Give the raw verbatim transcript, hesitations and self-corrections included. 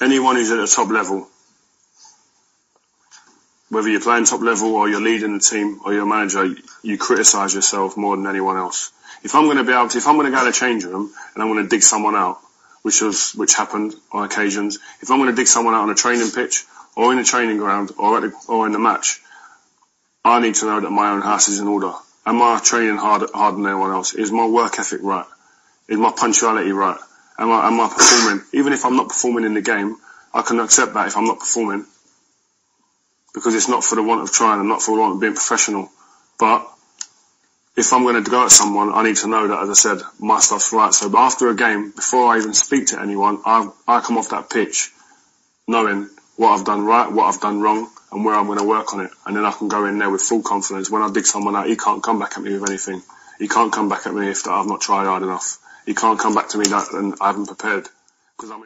anyone who's at the top level, whether you're playing top level or you're leading the team or you're a manager, you criticise yourself more than anyone else. If I'm going to be able to, if I'm going to go to the change room and I'm going to dig someone out, which was which happened on occasions, if I'm going to dig someone out on a training pitch or in a training ground or at the, or in the match, I need to know that my own house is in order. Am I training hard, harder than anyone else? Is my work ethic right? Is my punctuality right? Am I, am I performing? Even if I'm not performing in the game, I can accept that if I'm not performing, because it's not for the want of trying and not for the want of being professional. But if I'm going to go at someone, I need to know that, as I said, my stuff's right. So after a game, before I even speak to anyone, I I come off that pitch knowing what I've done right, what I've done wrong, and where I'm going to work on it. And then I can go in there with full confidence. When I dig someone out, he can't come back at me with anything. He can't come back at me if that I've not tried hard enough. He can't come back to me that and I haven't prepared. Because I mean